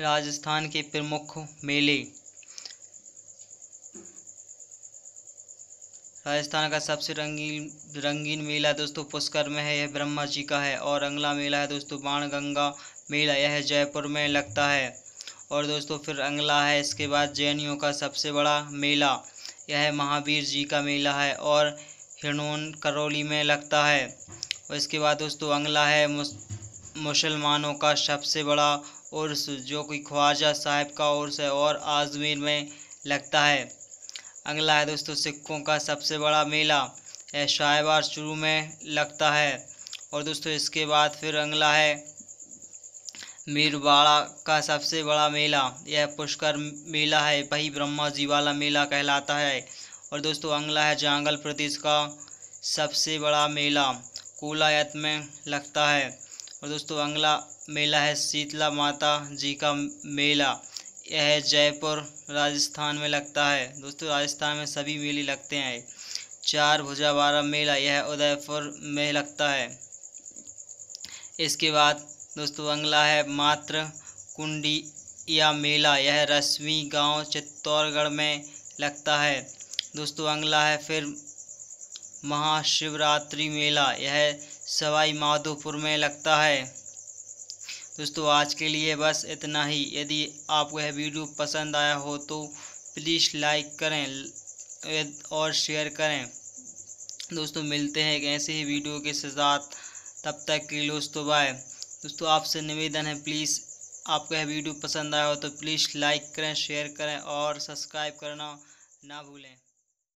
राजस्थान के प्रमुख मेले। राजस्थान का सबसे रंगीन मेला दोस्तों पुष्कर में है, यह ब्रह्मा जी का है। और अंगला मेला है दोस्तों प्रान गंगा मेला, यह जयपुर में लगता है। और दोस्तों फिर अंगला है, इसके बाद जैनियों का सबसे बड़ा मेला, यह महावीर जी का मेला है और हिंडोन करौली में लगता है। और इसके बाद दोस्तों अंगला है मुसलमानों का सबसे बड़ा उर्स, जो कि ख्वाजा साहब का उर्स है और आजमीर में लगता है। अंगला है दोस्तों सिक्खों का सबसे बड़ा मेला, यह शाहिबाज शुरू में लगता है। और दोस्तों इसके बाद फिर अंगला है मीरवाड़ा का सबसे बड़ा मेला, यह पुष्कर मेला है, वही ब्रह्मा जी वाला मेला कहलाता है। और दोस्तों अंगला है जांगल प्रदेश का सबसे बड़ा मेला, कोलायत में लगता है। और दोस्तों अंगला मेला है शीतला माता जी का मेला, यह जयपुर राजस्थान में लगता है। दोस्तों राजस्थान में सभी मेले लगते हैं। चार भुजा बारा मेला, यह उदयपुर में लगता है। इसके बाद दोस्तों अंगला है मातृ कुंडिया मेला, यह रश्मि गांव चित्तौड़गढ़ में लगता है। दोस्तों अंगला है फिर महाशिवरात्रि मेला, यह सवाई माधोपुर में लगता है। दोस्तों आज के लिए बस इतना ही। यदि आपको यह वीडियो पसंद आया हो तो प्लीज़ लाइक करें और शेयर करें। दोस्तों मिलते हैं एक ऐसे ही वीडियो के साथ, तब तक के लिए दोस्तों बाय। दोस्तों आपसे निवेदन है, प्लीज़ आपको यह वीडियो पसंद आया हो तो प्लीज़ लाइक करें, शेयर करें और सब्सक्राइब करना ना भूलें।